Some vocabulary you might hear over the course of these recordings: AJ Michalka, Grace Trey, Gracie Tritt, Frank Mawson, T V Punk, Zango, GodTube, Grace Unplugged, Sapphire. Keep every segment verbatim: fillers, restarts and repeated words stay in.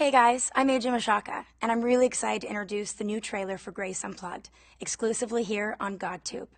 Hey guys, I'm A J Michalka, and I'm really excited to introduce the new trailer for Grace Unplugged, exclusively here on GodTube.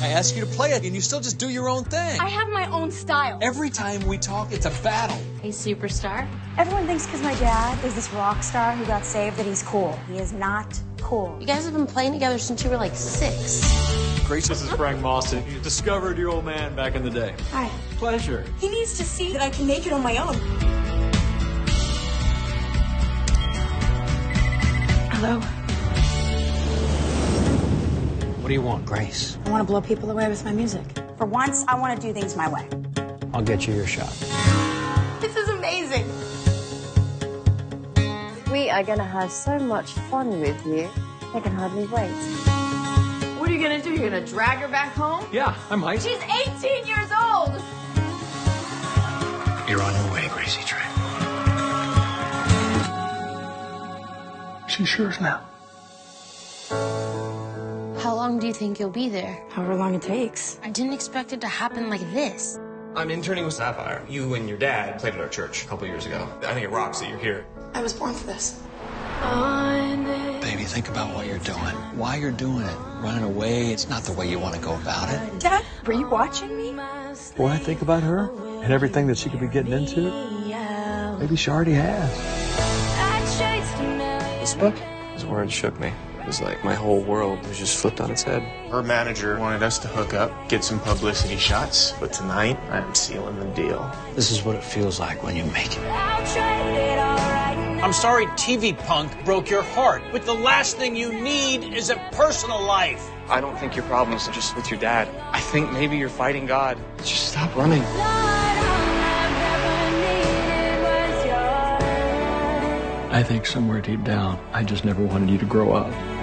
I ask you to play it, and you still just do your own thing. I have my own style. Every time we talk, it's a battle. A superstar? Everyone thinks because my dad is this rock star who got saved that he's cool. He is not cool. You guys have been playing together since you were like six. Grace, this is Frank Mawson. You discovered your old man back in the day. Hi. Pleasure. He needs to see that I can make it on my own. Hello? What do you want, Grace? I want to blow people away with my music. For once, I want to do things my way. I'll get you your shot. This is amazing. We are going to have so much fun with you. I can hardly wait. What are you going to do? You're going to drag her back home? Yeah, I might. She's eighteen years old. You're on your way, Gracie Tritt. She's yours now. How long do you think you'll be there? However long it takes. I didn't expect it to happen like this. I'm interning with Sapphire. You and your dad played at our church a couple years ago. I think it rocks that you're here. I was born for this. Baby, think about what you're doing. Why you're doing it. Running away, it's not the way you want to go about it. Dad, were you watching me? When I think about her and everything that she could be getting into, maybe she already has. This book is where it shook me. It was like my whole world was just flipped on its head. Her manager wanted us to hook up, get some publicity shots, but tonight I'm sealing the deal. This is what it feels like when you make it. I'm sorry T V punk broke your heart, but the last thing you need is a personal life. I don't think your problems are just with your dad. I think maybe you're fighting God. Just stop running. I think somewhere deep down, I just never wanted you to grow up.